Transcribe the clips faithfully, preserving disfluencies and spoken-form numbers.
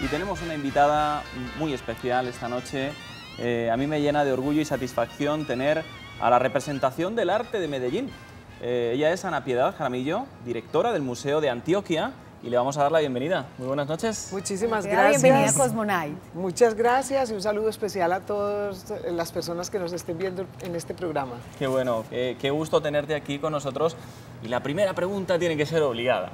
y tenemos una invitada muy especial esta noche. Eh, a mí me llena de orgullo y satisfacción tener a la representación del arte de Medellín. Eh, ella es Ana Piedad Jaramillo, directora del Museo de Antioquia, y le vamos a dar la bienvenida. Muy buenas noches. Muchísimas gracias. Bienvenida a Cosmonite. Muchas gracias y un saludo especial a todas las personas que nos estén viendo en este programa. Qué bueno, eh, qué gusto tenerte aquí con nosotros. Y la primera pregunta tiene que ser obligada.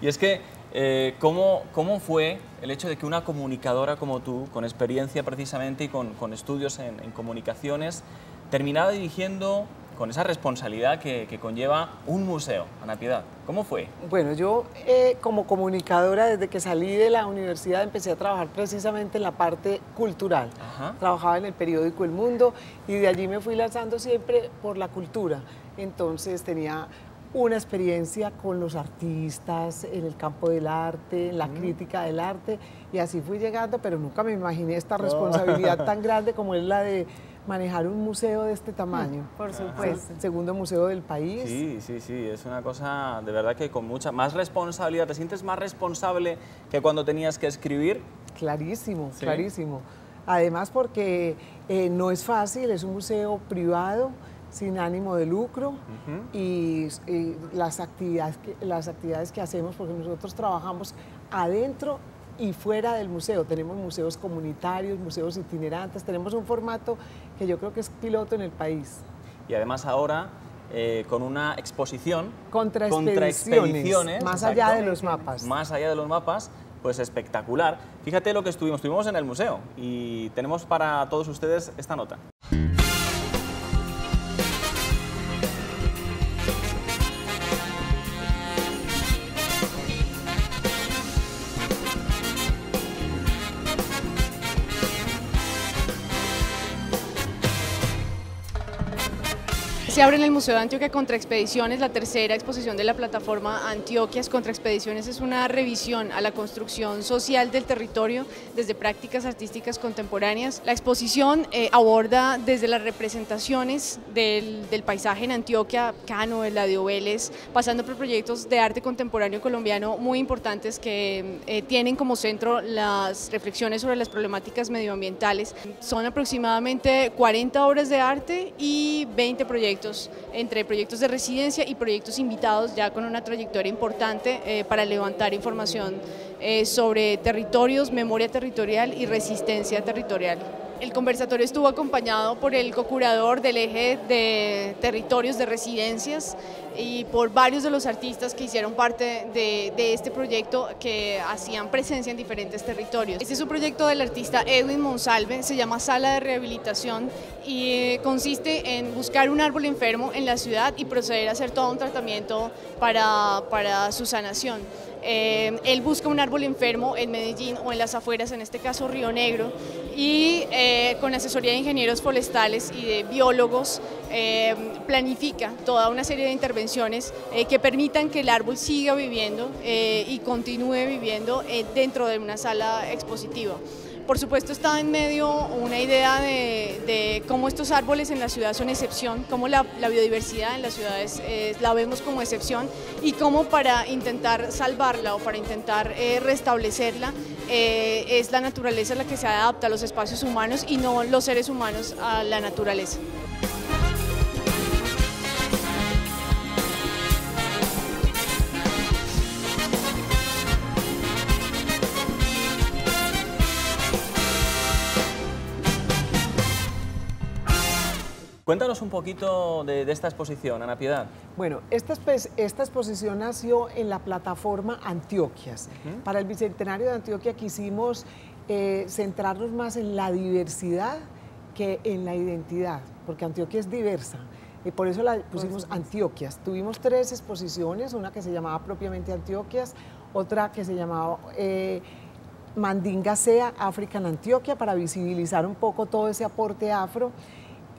Y es que, eh, ¿cómo, ¿cómo fue el hecho de que una comunicadora como tú, con experiencia precisamente y con, con estudios en, en comunicaciones, terminara dirigiendo con esa responsabilidad que, que conlleva un museo, Ana Piedad? ¿Cómo fue? Bueno, yo eh, como comunicadora, desde que salí de la universidad, empecé a trabajar precisamente en la parte cultural. Ajá. Trabajaba en el periódico El Mundo y de allí me fui lanzando siempre por la cultura. Entonces tenía una experiencia con los artistas, en el campo del arte, en la mm. crítica del arte, y así fui llegando, pero nunca me imaginé esta oh. responsabilidad tan grande como es la de manejar un museo de este tamaño. Por supuesto. El segundo museo del país. Sí, sí, sí, es una cosa de verdad que con mucha más responsabilidad. ¿Te sientes más responsable que cuando tenías que escribir? Clarísimo, ¿sí? Clarísimo. Además porque eh, no es fácil, es un museo privado, sin ánimo de lucro, uh-huh. y, y las, actividades que, las actividades que hacemos, porque nosotros trabajamos adentro y fuera del museo. Tenemos museos comunitarios, museos itinerantes, tenemos un formato que yo creo que es piloto en el país. Y además ahora eh, con una exposición, Contraexpediciones, Contraexpediciones, más exacto, allá de los mapas. Más allá de los mapas, pues espectacular. Fíjate lo que estuvimos, estuvimos en el museo y tenemos para todos ustedes esta nota. Se abre en el Museo de Antioquia Contraexpediciones, la tercera exposición de la plataforma Antioquias. Contraexpediciones es una revisión a la construcción social del territorio desde prácticas artísticas contemporáneas. La exposición eh, aborda desde las representaciones del, del paisaje en Antioquia, Cano, Eladio Vélez, pasando por proyectos de arte contemporáneo colombiano muy importantes que eh, tienen como centro las reflexiones sobre las problemáticas medioambientales. Son aproximadamente cuarenta obras de arte y veinte proyectos entre proyectos de residencia y proyectos invitados ya con una trayectoria importante eh, para levantar información eh, sobre territorios, memoria territorial y resistencia territorial. El conversatorio estuvo acompañado por el co-curador del eje de territorios de residencias y por varios de los artistas que hicieron parte de, de este proyecto, que hacían presencia en diferentes territorios. Este es un proyecto del artista Edwin Monsalve, se llama Sala de Rehabilitación y consiste en buscar un árbol enfermo en la ciudad y proceder a hacer todo un tratamiento para, para su sanación. Eh, él busca un árbol enfermo en Medellín o en las afueras, en este caso Río Negro, y eh, con asesoría de ingenieros forestales y de biólogos eh, planifica toda una serie de intervenciones eh, que permitan que el árbol siga viviendo eh, y continúe viviendo eh, dentro de una sala expositiva. Por supuesto está en medio una idea de, de cómo estos árboles en la ciudad son excepción, cómo la, la biodiversidad en las ciudades eh, la vemos como excepción y cómo para intentar salvarla o para intentar eh, restablecerla eh, es la naturaleza la que se adapta a los espacios humanos y no los seres humanos a la naturaleza. Cuéntanos un poquito de, de esta exposición, Ana Piedad. Bueno, esta, esta exposición nació en la plataforma Antioquias. Uh-huh. Para el Bicentenario de Antioquia quisimos eh, centrarnos más en la diversidad que en la identidad, porque Antioquia es diversa. Y por eso la pusimos Antioquias. Tuvimos tres exposiciones, una que se llamaba propiamente Antioquias, otra que se llamaba Eh, Mandinga Sea, África en Antioquia, para visibilizar un poco todo ese aporte afro.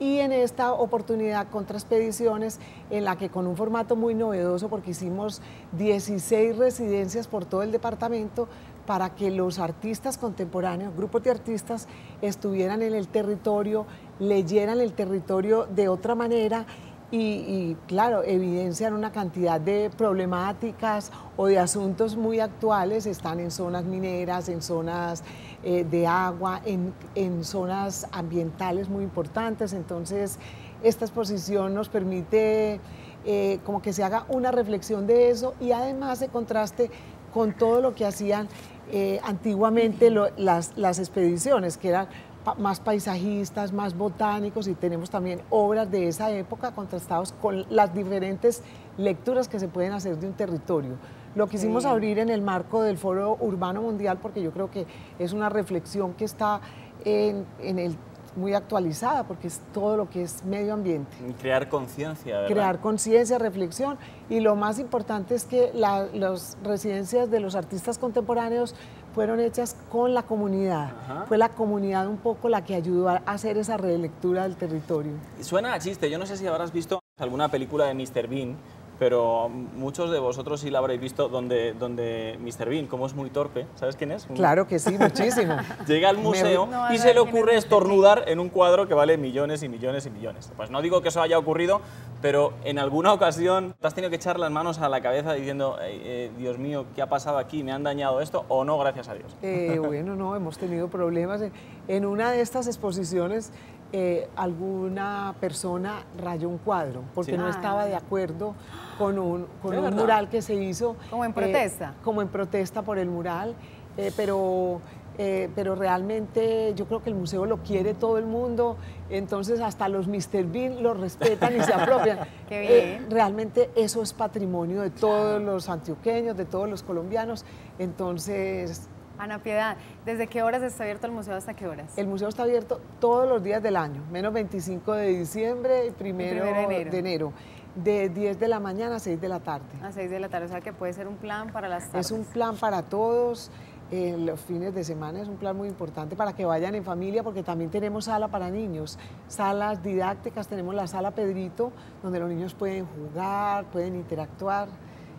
Y en esta oportunidad Contraexpediciones, en la que con un formato muy novedoso, porque hicimos dieciséis residencias por todo el departamento para que los artistas contemporáneos, grupos de artistas, estuvieran en el territorio, leyeran el territorio de otra manera y, y claro, evidencian una cantidad de problemáticas o de asuntos muy actuales. Están en zonas mineras, en zonas eh, de agua, en, en zonas ambientales muy importantes. Entonces, esta exposición nos permite eh, como que se haga una reflexión de eso y además se contraste con todo lo que hacían eh, antiguamente lo, las, las expediciones, que eran pa más paisajistas, más botánicos, y tenemos también obras de esa época contrastados con las diferentes lecturas que se pueden hacer de un territorio. Lo quisimos abrir en el marco del Foro Urbano Mundial porque yo creo que es una reflexión que está en, en el muy actualizada, porque es todo lo que es medio ambiente. Crear conciencia, ¿verdad? Crear conciencia, reflexión, y lo más importante es que la, las residencias de los artistas contemporáneos fueron hechas con la comunidad. Ajá. Fue la comunidad un poco la que ayudó a hacer esa relectura del territorio. Suena a chiste, yo no sé si habrás visto alguna película de mister Bean, pero muchos de vosotros sí la habréis visto, donde, donde mister Bean, como es muy torpe, ¿sabes quién es? Claro que sí, muchísimo. Llega al museo Me... no, y se le ocurre estornudar en un cuadro que vale millones y millones y millones. Pues no digo que eso haya ocurrido, pero en alguna ocasión te has tenido que echar las manos a la cabeza diciendo, eh, eh, Dios mío, ¿qué ha pasado aquí? ¿Me han dañado esto o no? Gracias a Dios. Eh, bueno, no, hemos tenido problemas. En una de estas exposiciones, Eh, alguna persona rayó un cuadro porque sí. no estaba de acuerdo con un, con un mural que se hizo. ¿Como en protesta? Eh, como en protesta por el mural, eh, pero, eh, pero realmente yo creo que el museo lo quiere todo el mundo, entonces hasta los mister Bean lo respetan y se apropian. Qué bien. Eh, realmente eso es patrimonio de todos los antioqueños, de todos los colombianos, entonces... Ana Piedad, ¿desde qué horas está abierto el museo hasta qué horas? El museo está abierto todos los días del año, menos veinticinco de diciembre y primero, primero de, enero. de enero, de diez de la mañana a seis de la tarde. A seis de la tarde, o sea que puede ser un plan para las tardes. Es un plan para todos, eh, los fines de semana es un plan muy importante para que vayan en familia, porque también tenemos sala para niños, salas didácticas, tenemos la sala Pedrito, donde los niños pueden jugar, pueden interactuar.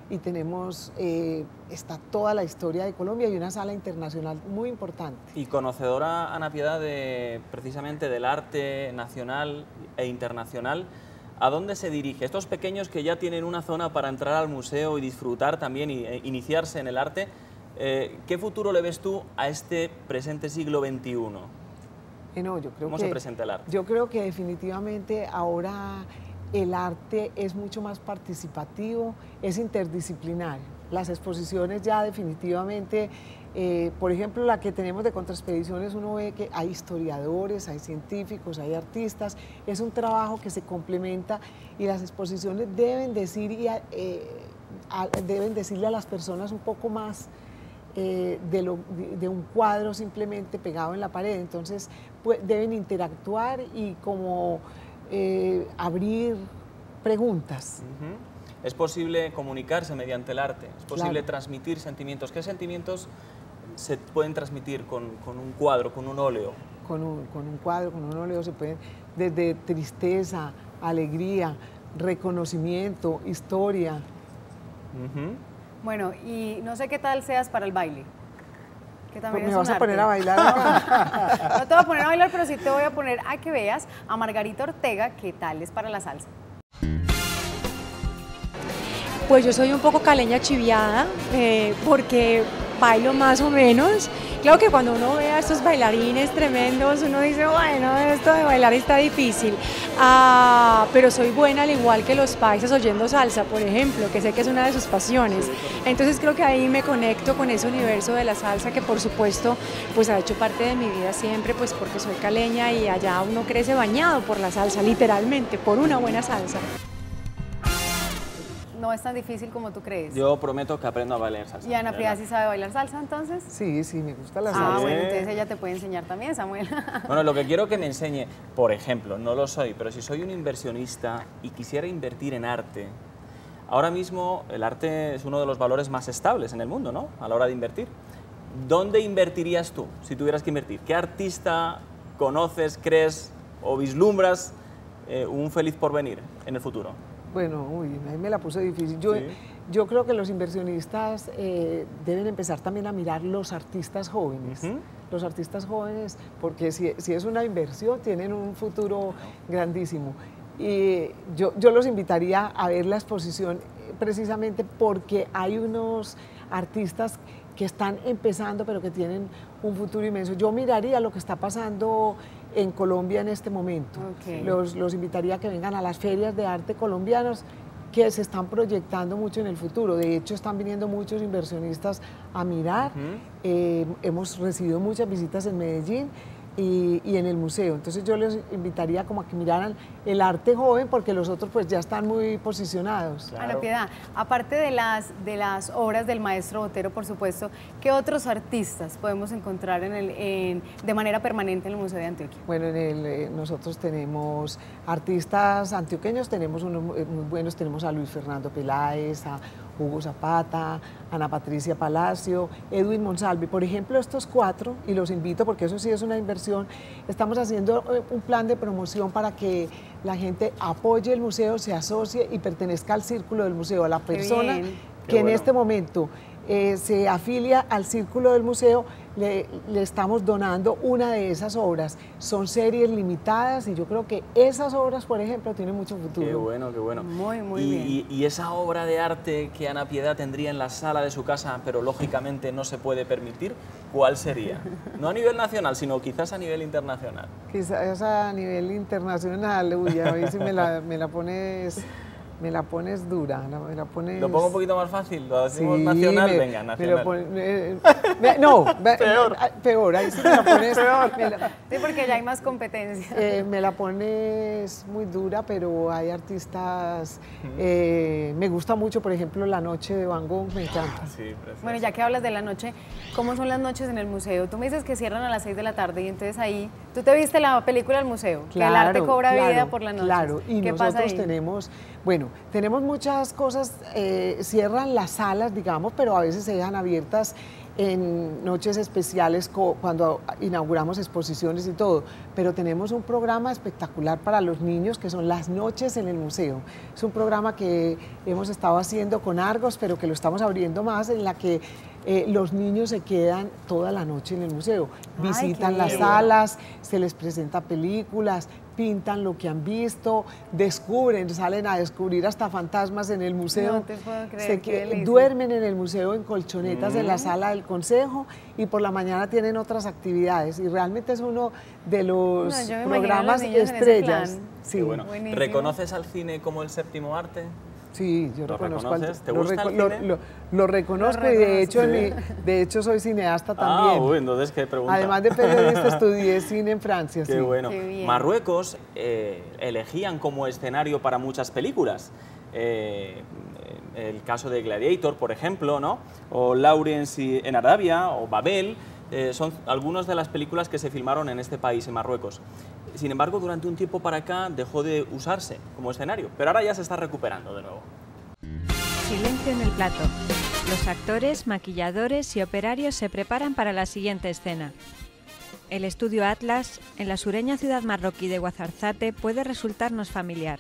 Y tenemos, eh, está toda la historia de Colombia y una sala internacional muy importante. Y conocedora, Ana Piedad, de, precisamente del arte nacional e internacional, ¿a dónde se dirige? Estos pequeños que ya tienen una zona para entrar al museo y disfrutar también y e iniciarse en el arte, eh, ¿qué futuro le ves tú a este presente siglo veintiuno? Eh, no, yo creo ¿Cómo que, se presenta el arte? Yo creo que definitivamente ahora... el arte es mucho más participativo, es interdisciplinario. Las exposiciones ya definitivamente, eh, por ejemplo, la que tenemos de Contraexpediciones, uno ve que hay historiadores, hay científicos, hay artistas, es un trabajo que se complementa y las exposiciones deben, decir y a, eh, a, deben decirle a las personas un poco más eh, de, lo, de, de un cuadro simplemente pegado en la pared. Entonces, pues, deben interactuar y como... Eh, abrir preguntas. Uh-huh. Es posible comunicarse mediante el arte, es posible claro. transmitir sentimientos. ¿Qué sentimientos se pueden transmitir con, con un cuadro, con un óleo? Con un, con un cuadro, con un óleo se pueden, desde tristeza, alegría, reconocimiento, historia. Uh-huh. Bueno, y no sé qué tal seas para el baile. Que también me vas a poner a bailar. No, no te voy a poner a bailar, pero sí te voy a poner a que veas a Margarita Ortega qué tal es para la salsa. Pues yo soy un poco caleña chiviada, eh, porque bailo más o menos. Claro que cuando uno ve a estos bailarines tremendos, uno dice, bueno, esto de bailar está difícil. Ah, pero soy buena al igual que los paisas oyendo salsa, por ejemplo, que sé que es una de sus pasiones. Entonces creo que ahí me conecto con ese universo de la salsa que por supuesto pues ha hecho parte de mi vida siempre, pues porque soy caleña y allá uno crece bañado por la salsa, literalmente, por una buena salsa. No es tan difícil como tú crees. Yo prometo que aprendo a bailar salsa. ¿Y Ana Piedad sí sabe bailar salsa entonces? Sí, sí, me gusta la ah, salsa. Ah, bueno, entonces ella te puede enseñar también, Samuel. Bueno, lo que quiero que me enseñe, por ejemplo, no lo soy, pero si soy un inversionista y quisiera invertir en arte, ahora mismo el arte es uno de los valores más estables en el mundo, ¿no? A la hora de invertir. ¿Dónde invertirías tú si tuvieras que invertir? ¿Qué artista conoces, crees o vislumbras eh, un feliz porvenir en el futuro? Bueno, uy, ahí me la puse difícil. Yo, sí. yo creo que los inversionistas eh, deben empezar también a mirar los artistas jóvenes. Uh-huh. Los artistas jóvenes, porque si, si es una inversión, tienen un futuro grandísimo. Y yo, yo los invitaría a ver la exposición precisamente porque hay unos artistas que están empezando pero que tienen un futuro inmenso. Yo miraría lo que está pasando en Colombia en este momento. Okay. Los, los invitaría a que vengan a las ferias de arte colombianas que se están proyectando mucho en el futuro. De hecho, están viniendo muchos inversionistas a mirar. Uh-huh. eh, hemos recibido muchas visitas en Medellín y, y en el museo. Entonces yo les invitaría como a que miraran el arte joven porque los otros pues ya están muy posicionados. Claro. Ana Piedad, aparte de las, de las obras del maestro Botero, por supuesto, ¿qué otros artistas podemos encontrar en el, en, de manera permanente en el Museo de Antioquia? Bueno, en el, nosotros tenemos artistas antioqueños, tenemos unos muy buenos, tenemos a Luis Fernando Piláez, a Hugo Zapata, Ana Patricia Palacio, Edwin Monsalve, por ejemplo, estos cuatro, y los invito porque eso sí es una inversión. Estamos haciendo un plan de promoción para que la gente apoye el museo, se asocie y pertenezca al círculo del museo. A la persona que Qué en bueno. este momento eh, se afilia al círculo del museo, le, le estamos donando una de esas obras. Son series limitadas y yo creo que esas obras, por ejemplo, tienen mucho futuro. Qué bueno, qué bueno. Muy, muy y, bien. Y, y esa obra de arte que Ana Piedad tendría en la sala de su casa, pero lógicamente no se puede permitir, ¿cuál sería? No a nivel nacional, sino quizás a nivel internacional. Quizás a nivel internacional, uy, a ver si me la, me la pones... Me la pones dura, me la pones... ¿Lo pongo un poquito más fácil? ¿Lo hacemos sí, nacional? Me, Venga, nacional. Pon, me, me, no, peor. Peor, ahí sí me la pones... Peor. Me la, sí, porque ya hay más competencia. Eh, me la pones muy dura, pero hay artistas... Eh, me gusta mucho, por ejemplo, La Noche de Van Gogh, me encanta. Sí, bueno, ya que hablas de la noche, ¿cómo son las noches en el museo? Tú me dices que cierran a las seis de la tarde y entonces ahí... Tú te viste la película del museo, claro, que el arte cobra claro, vida por la noche. Claro, y ¿qué nosotros pasa ahí? tenemos... Bueno, tenemos muchas cosas, eh, cierran las salas, digamos, pero a veces se dejan abiertas en noches especiales cuando inauguramos exposiciones y todo, pero tenemos un programa espectacular para los niños que son las noches en el museo. Es un programa que hemos estado haciendo con Argos, pero que lo estamos abriendo más, en la que eh, los niños se quedan toda la noche en el museo, visitan las salas, se les presenta películas, pintan lo que han visto, descubren, salen a descubrir hasta fantasmas en el museo. No te puedo creer, que duermen en el museo en colchonetas mm. en la sala del consejo y por la mañana tienen otras actividades y realmente es uno de los no, programas estrellas. Sí, bueno. ¿Reconoces al cine como el séptimo arte? Sí, yo ¿Lo reconozco al, ¿Te lo, gusta reco el cine? Lo, lo, lo reconozco lo y de hecho, ¿sí? mi, de hecho soy cineasta también. Ah, uy, entonces qué pregunta. Además de periodista estudié cine en Francia. Qué sí. bueno. Qué Marruecos eh, elegían como escenario para muchas películas. Eh, el caso de Gladiator, por ejemplo, ¿no? O Lawrence en Arabia, o Babel. Eh, son algunas de las películas que se filmaron en este país, en Marruecos. Sin embargo, durante un tiempo para acá dejó de usarse como escenario, pero ahora ya se está recuperando de nuevo. Silencio en el plato. Los actores, maquilladores y operarios se preparan para la siguiente escena. El estudio Atlas, en la sureña ciudad marroquí de Ouarzazate, puede resultarnos familiar.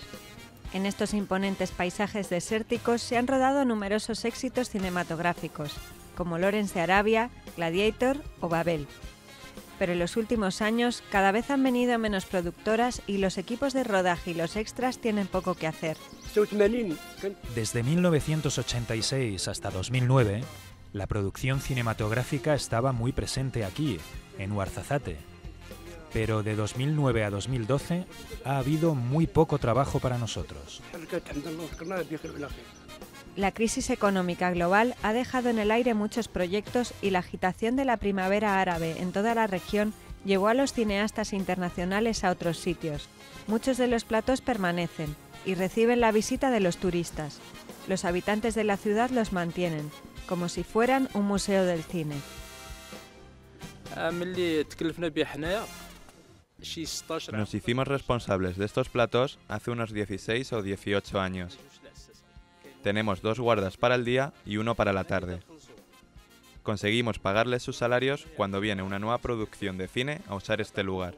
En estos imponentes paisajes desérticos se han rodado numerosos éxitos cinematográficos, como Lawrence de Arabia, Gladiator o Babel. Pero en los últimos años cada vez han venido menos productoras y los equipos de rodaje y los extras tienen poco que hacer. Desde mil novecientos ochenta y seis hasta dos mil nueve, la producción cinematográfica estaba muy presente aquí, en Ouarzazate. Pero de dos mil nueve a dos mil doce ha habido muy poco trabajo para nosotros. La crisis económica global ha dejado en el aire muchos proyectos y la agitación de la primavera árabe en toda la región llevó a los cineastas internacionales a otros sitios. Muchos de los platos permanecen y reciben la visita de los turistas. Los habitantes de la ciudad los mantienen, como si fueran un museo del cine. Nos hicimos responsables de estos platos hace unos dieciséis o dieciocho años. Tenemos dos guardas para el día y uno para la tarde. Conseguimos pagarles sus salarios cuando viene una nueva producción de cine a usar este lugar.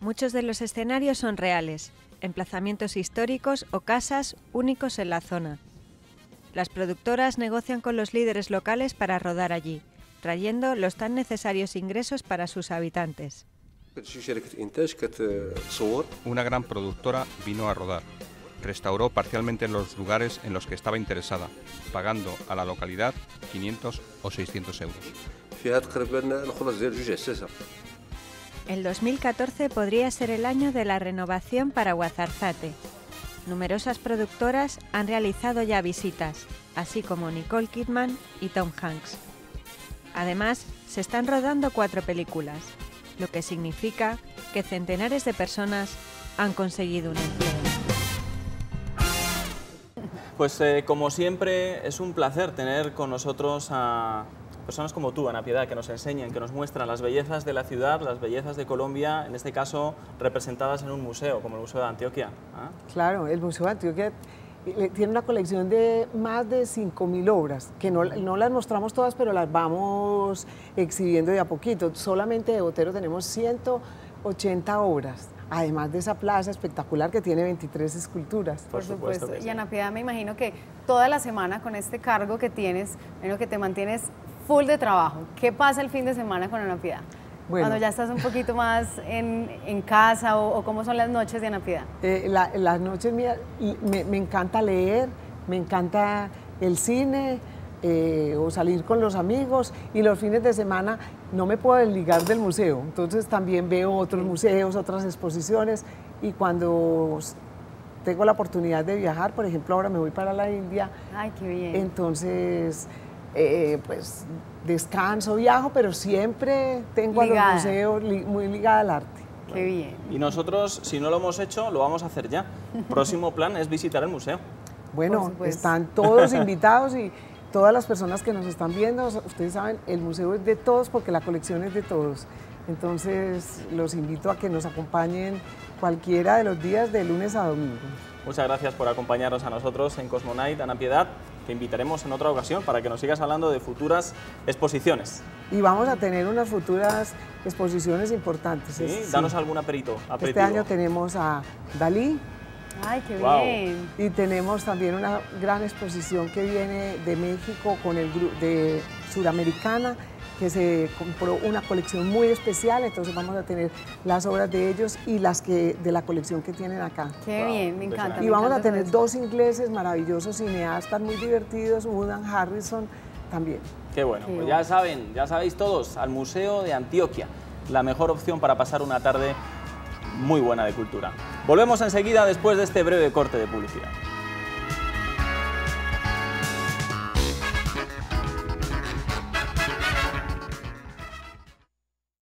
Muchos de los escenarios son reales, emplazamientos históricos o casas únicos en la zona. Las productoras negocian con los líderes locales para rodar allí, trayendo los tan necesarios ingresos para sus habitantes. Una gran productora vino a rodar. Restauró parcialmente los lugares en los que estaba interesada, pagando a la localidad quinientos o seiscientos euros. El dos mil catorce podría ser el año de la renovación para Ouarzazate. Numerosas productoras han realizado ya visitas, así como Nicole Kidman y Tom Hanks. Además, se están rodando cuatro películas, lo que significa que centenares de personas han conseguido un empleo. Pues eh, como siempre, es un placer tener con nosotros a personas como tú, Ana Piedad, que nos enseñan, que nos muestran las bellezas de la ciudad, las bellezas de Colombia, en este caso representadas en un museo, como el Museo de Antioquia. ¿Ah? Claro, el Museo de Antioquia tiene una colección de más de cinco mil obras, que no, no las mostramos todas, pero las vamos exhibiendo de a poquito. Solamente de Botero tenemos ciento ochenta obras. Además de esa plaza espectacular que tiene veintitrés esculturas. Por, Por supuesto. supuesto. Sí. Y Ana Piedad, me imagino que toda la semana con este cargo que tienes, en lo que te mantienes full de trabajo. ¿Qué pasa el fin de semana con Ana Piedad? Bueno. Cuando ya estás un poquito más en, en casa o, o cómo son las noches de Ana Piedad. Eh, la, las noches mías, me, me encanta leer, me encanta el cine, Eh, o salir con los amigos, y los fines de semana no me puedo desligar del museo, entonces también veo otros museos, otras exposiciones, y cuando tengo la oportunidad de viajar, por ejemplo ahora me voy para la India. Ay, qué bien. Entonces eh, pues descanso, viajo, pero siempre tengo ligada a los museos, li, muy ligada al arte. Qué bien. Y nosotros, si no lo hemos hecho, lo vamos a hacer ya. Próximo plan es visitar el museo. Bueno, están todos invitados, y todas las personas que nos están viendo, ustedes saben, el museo es de todos porque la colección es de todos. Entonces, los invito a que nos acompañen cualquiera de los días de lunes a domingo. Muchas gracias por acompañarnos a nosotros en Cosmonight, Ana Piedad. Te invitaremos en otra ocasión para que nos sigas hablando de futuras exposiciones. Y vamos a tener unas futuras exposiciones importantes. Sí, es, danos sí. algún aperito, aperitivo. Este año tenemos a Dalí. ¡Ay, qué wow. bien! Y tenemos también una gran exposición que viene de México, con el grupo de Suramericana, que se compró una colección muy especial, entonces vamos a tener las obras de ellos y las que de la colección que tienen acá. ¡Qué wow. bien! Me encanta. Y me vamos encanta a tener eso. Dos ingleses maravillosos, cineastas muy divertidos, Wood and Harrison también. ¡Qué bueno! Qué pues bueno. Ya saben, ya sabéis todos, al Museo de Antioquia, la mejor opción para pasar una tarde muy buena de cultura. Volvemos enseguida después de este breve corte de publicidad.